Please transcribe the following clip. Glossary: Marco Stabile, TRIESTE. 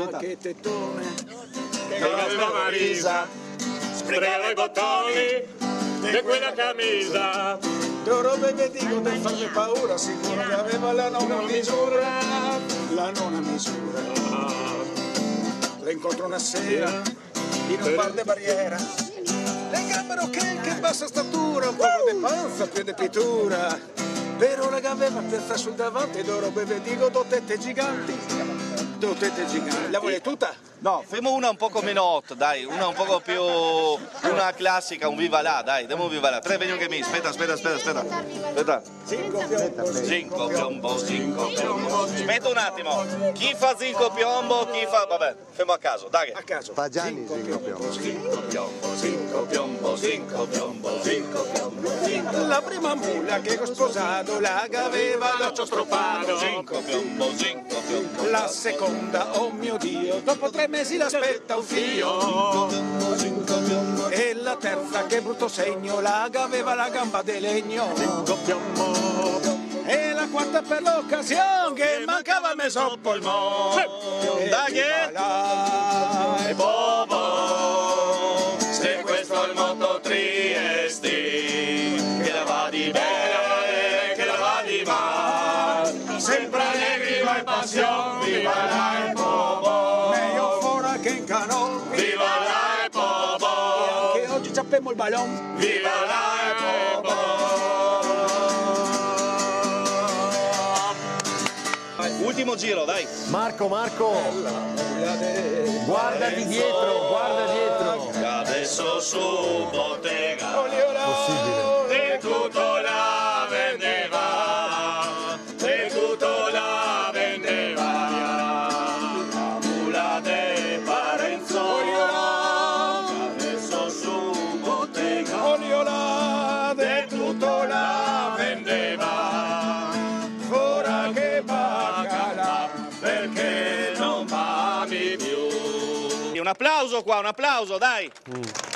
società. Che tettone, che la Marisa, sprecava i bottoni di quella camisa. Loro beve dico per farle paura, sicuro che aveva la nona misura, la nona misura. Le incontro una sera in un bar de Barriera. Le gambe rocche, che bassa statura, un po' di panza, più di pittura. Però la gambe va testa sul davanti, d'oro beve dico, do tette giganti. Do tette giganti. La vuole tutta? No, fermo una un poco meno hot, dai, una un poco più, una classica, un viva là, dai, diamo un viva là. Tre, veniamo che mi, aspetta. Zinco piombo, zinco piombo. Aspetta un attimo, chi fa zinco piombo, chi fa, vabbè, fermo a caso, dai. A caso. Fagiani zinco piombo. Zinco piombo, zinco piombo, zinco piombo, zinco piombo. La prima mula che ho sposato, la aveva l'occhio strappato. Zinco piombo, zinco piombo. La seconda, oh mio Dio, dopo 3 mesi l'aspetta un figlio. E la terza, che brutto segno, l'aga aveva la gamba di legno. E la quarta per l'occasione, che mancava mezzo polmone. E bobo, se questo è il motto Triesti, che la va di bene, che la va di male, sempre allegri ma in passione, viva la e bobo. Viva la e bobo! Che oggi ciappiamo il ballon! Viva la e bobo! Ultimo giro, dai! Marco! Guarda dietro! Adesso su bottega! Possibile! Di tutto la vendeva! Di tutto la vendeva! Un applauso qua, dai!